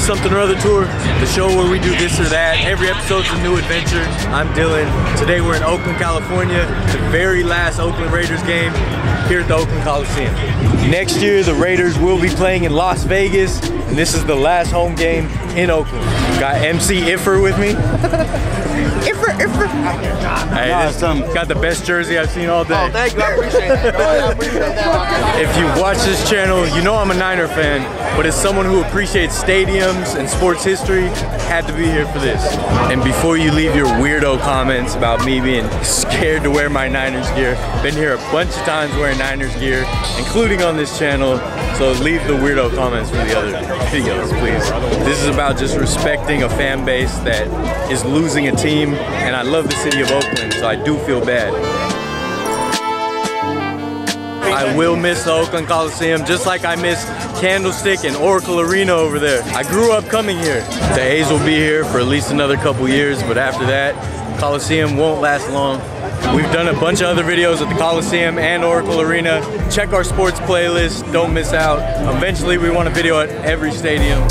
is Something or Other Tour, the show where we do this or that. Every episode's a new adventure. I'm Dylan. Today we're in Oakland, California, the very last Oakland Raiders game here at the Oakland Coliseum. Next year, the Raiders will be playing in Las Vegas, and this is the last home game in Oakland. Got MC Iffer with me. Iffer. Hey, got the best jersey I've seen all day. Oh, thank you. I appreciate that. I appreciate that. If you watch this channel, you know I'm a Niner fan, but as someone who appreciates stadiums and sports history, had to be here for this. And before you leave your weirdo comments about me being scared to wear my Niners gear, been here a bunch of times wearing Niners gear, including on this channel, so leave the weirdo comments for the other videos, please. This is about just respecting a fan base that is losing a team, and I love the city of Oakland, so I do feel bad. I will miss the Oakland Coliseum, just like I miss Candlestick and Oracle Arena over there. I grew up coming here. The A's will be here for at least another couple years, but after that, Coliseum won't last long. We've done a bunch of other videos at the Coliseum and Oracle Arena. Check our sports playlist, don't miss out. Eventually, we want a video at every stadium.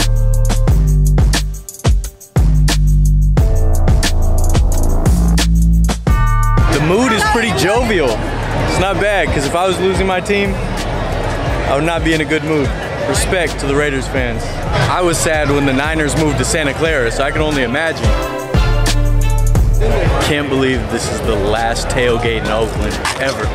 The mood is pretty jovial. It's not bad, because if I was losing my team, I would not be in a good mood. Respect to the Raiders fans. I was sad when the Niners moved to Santa Clara, so I can only imagine. Can't believe this is the last tailgate in Oakland ever.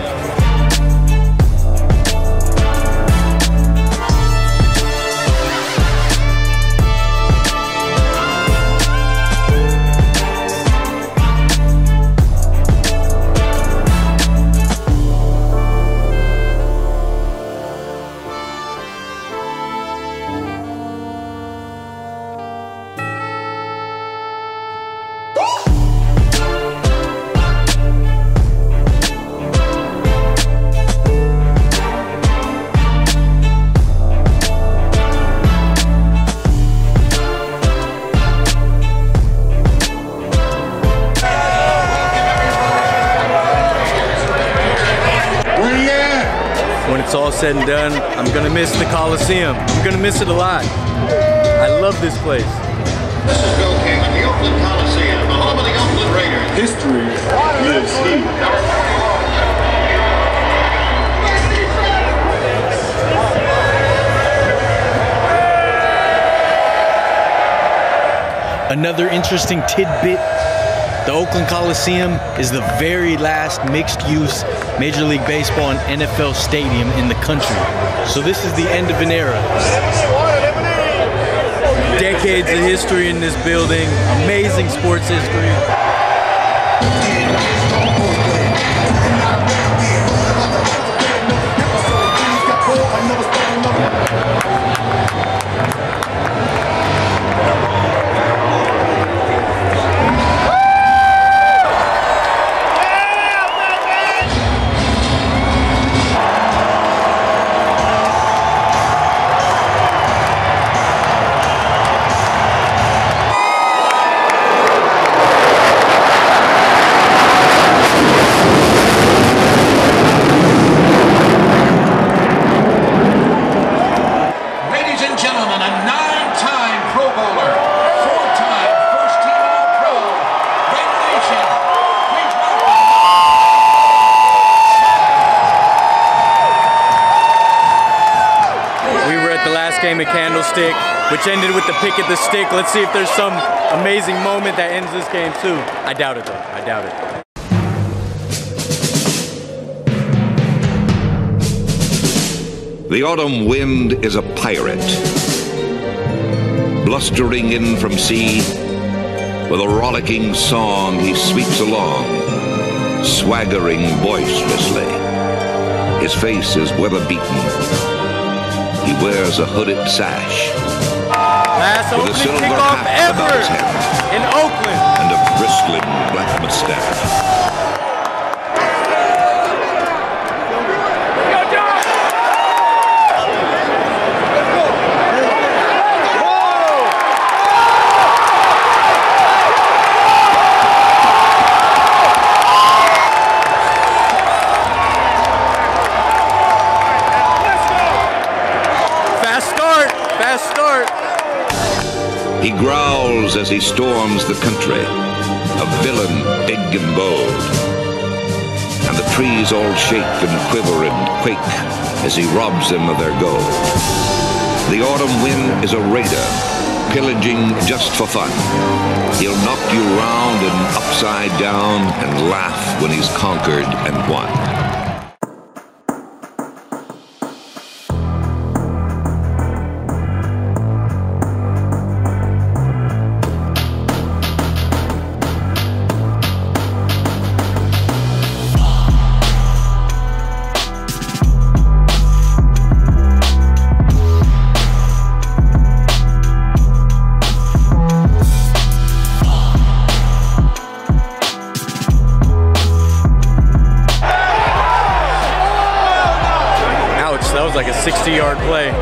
It's all said and done, I'm gonna miss the Coliseum. I'm gonna miss it a lot. I love this place. This is Bill King at the Oakland Coliseum, the home of the Oakland Raiders. History lives here. Another interesting tidbit. The Oakland Coliseum is the very last mixed-use Major League Baseball and NFL stadium in the country. So this is the end of an era. Decades of history in this building, amazing sports history. A Candlestick, which ended with the pick at the stick. Let's see if there's some amazing moment that ends this game too. I doubt it though, I doubt it. The autumn wind is a pirate, blustering in from sea. With a rollicking song he sweeps along, swaggering boisterously. His face is weather-beaten. He wears a hooded sash. Last with a silver cap about his head in Oakland, and a bristling black mustache. Fast start! He growls as he storms the country, a villain big and bold. And the trees all shake and quiver and quake as he robs them of their gold. The autumn wind is a raider, pillaging just for fun. He'll knock you round and upside down and laugh when he's conquered and won. Like a 60-yard play.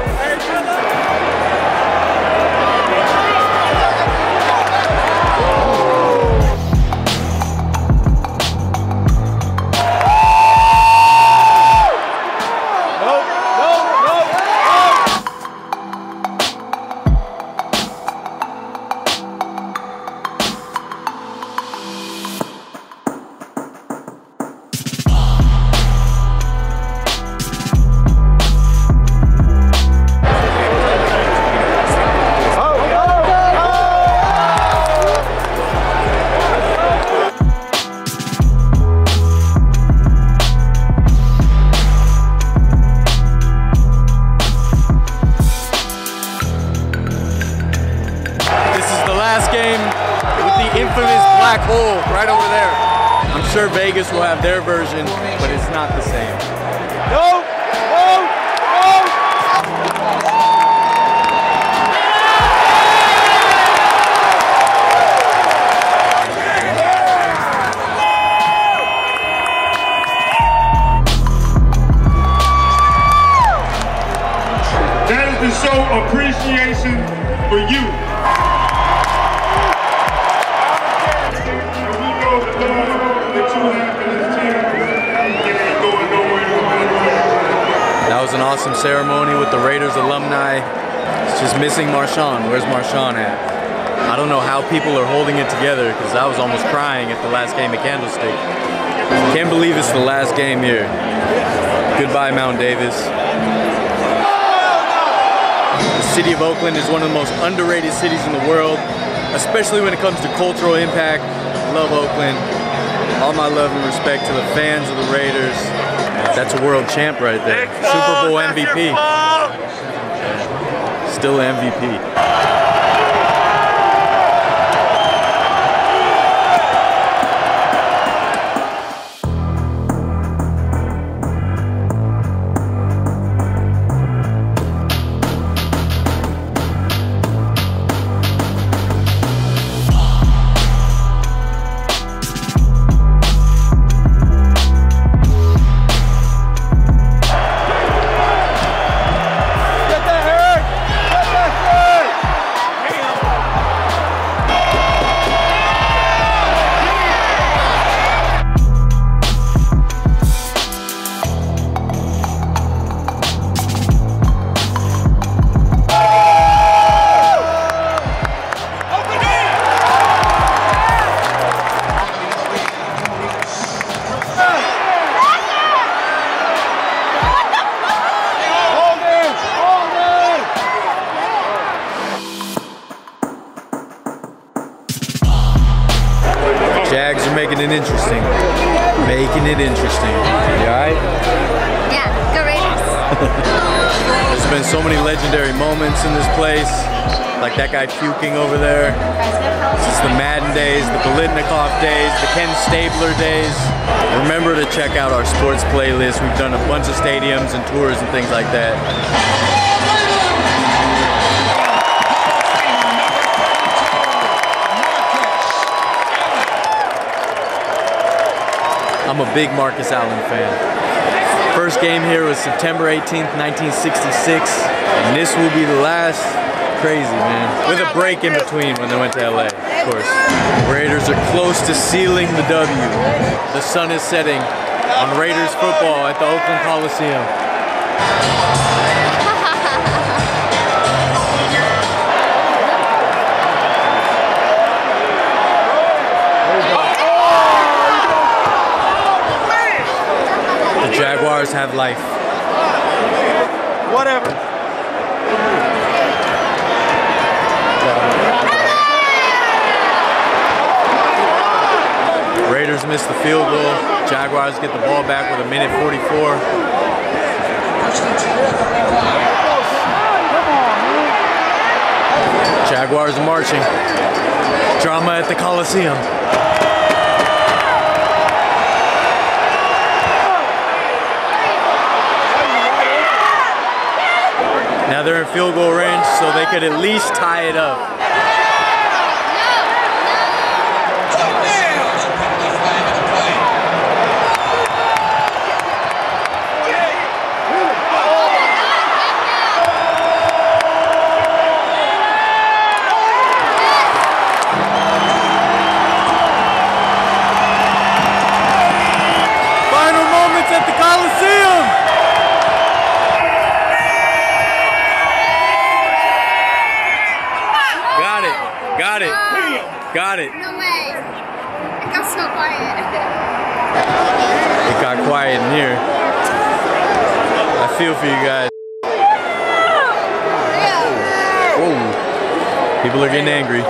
Infamous Black Hole right over there. I'm sure Vegas will have their version, but it's not the same. No! No! That is to show appreciation for you. That was an awesome ceremony with the Raiders alumni. It's just missing Marshawn. Where's Marshawn at? I don't know how people are holding it together, because I was almost crying at the last game at Candlestick. Can't believe it's the last game here. Goodbye, Mount Davis. The city of Oakland is one of the most underrated cities in the world, especially when it comes to cultural impact. Love Oakland. All my love and respect to the fans of the Raiders. That's a world champ right there. Super Bowl MVP. Still MVP. Jags are making it interesting. Making it interesting. You alright? Yeah, go Raiders. There's been so many legendary moments in this place. Like that guy puking over there. This is the Madden days, the Bolitnikov days, the Ken Stabler days. Remember to check out our sports playlist. We've done a bunch of stadiums and tours and things like that. I'm a big Marcus Allen fan. First game here was September 18th, 1966, and this will be the last. Crazy, man. With a break in between when they went to LA, of course. Raiders are close to sealing the W. The sun is setting on Raiders football at the Oakland Coliseum. have life. Whatever. Raiders miss the field goal. Jaguars get the ball back with 1:44. Jaguars marching. Drama at the Coliseum. Now they're in field goal range, so they could at least tie it up. Got it. No way. It got so quiet. It got quiet in here. I feel for you guys. Whoa. People are getting angry.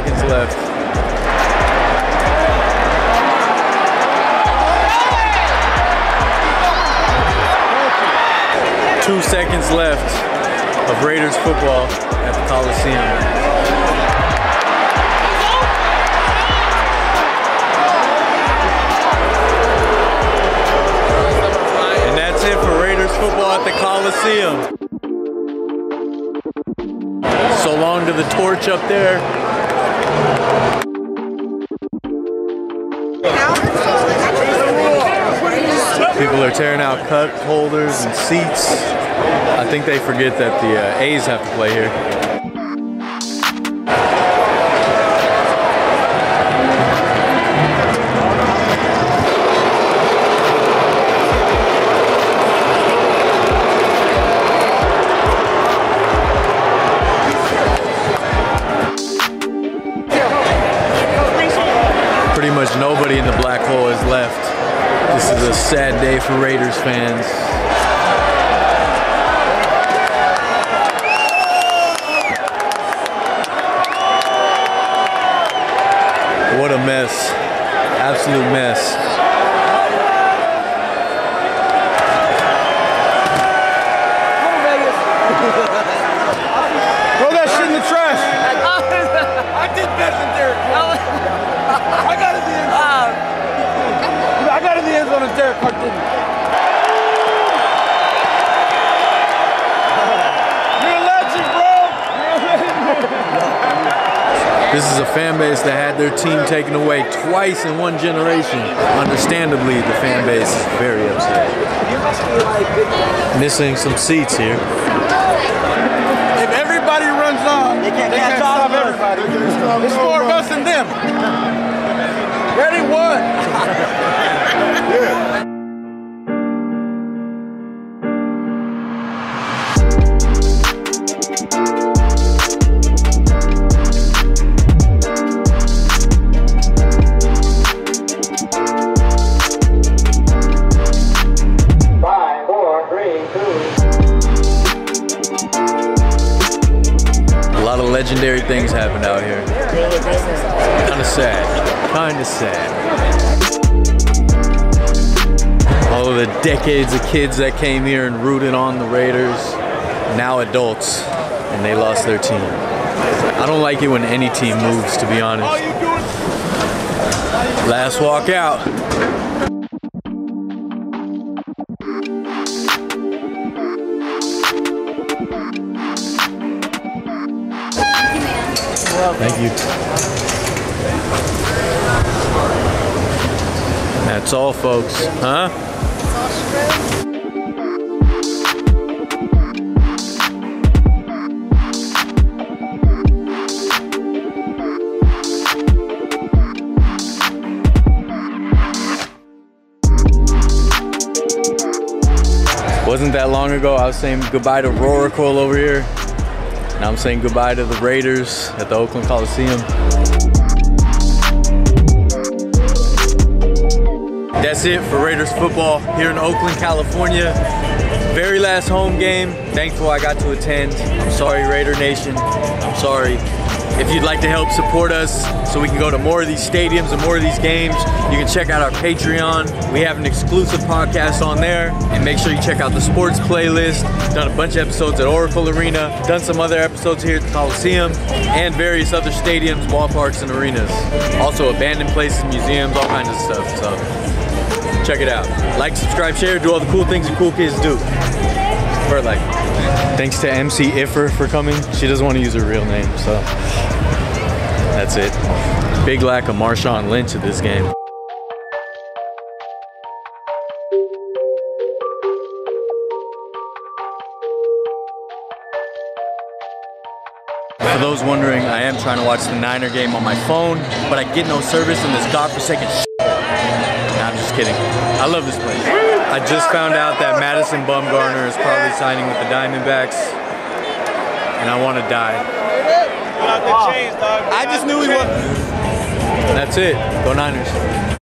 Seconds left. Two seconds left of Raiders football at the Coliseum. And that's it for Raiders football at the Coliseum. So long to the torch up there. People are tearing out cup holders and seats. I think they forget that the A's have to play here. Pretty much nobody in the Black Hole is left. This is a sad day for Raiders fans. What a mess. Absolute mess. Throw that shit in the trash. I did better than Derek. I got it in the end zone. I got it in the end zone and Derek Clark didn't. You're a legend, bro. This is a fan base that had their team taken away twice in one generation. Understandably, the fan base is very upset. Missing some seats here. If everybody runs on, they can't stop everybody. It's more of us than them. Ready one. Yeah. A lot of legendary things happen out here. Kind of sad. Kinda sad. All of the decades of kids that came here and rooted on the Raiders, now adults, and they lost their team. I don't like it when any team moves, to be honest. Last walk out. Thank you. That's all, folks. Huh? Wasn't that long ago, I was saying goodbye to Oracle over here. Now I'm saying goodbye to the Raiders at the Oakland Coliseum. That's it for Raiders football here in Oakland, California. Very last home game. Thankful I got to attend. I'm sorry, Raider Nation. I'm sorry. If you'd like to help support us so we can go to more of these stadiums and more of these games, you can check out our Patreon. We have an exclusive podcast on there. And make sure you check out the sports playlist. Done a bunch of episodes at Oracle Arena. Done some other episodes here at the Coliseum and various other stadiums, ballparks, and arenas. Also abandoned places, museums, all kinds of stuff. So check it out. Like, subscribe, share, do all the cool things the cool kids do. For like. Thanks to MC Iffer for coming. She doesn't want to use her real name, so that's it. Big lack of Marshawn Lynch at this game. For those wondering, I am trying to watch the Niner game on my phone, but I get no service in this godforsaken shit. Nah, I'm just kidding. I love this place. I just found out that Madison Bumgarner is probably signing with the Diamondbacks, and I want to die. I just knew he was. That's it. Go Niners.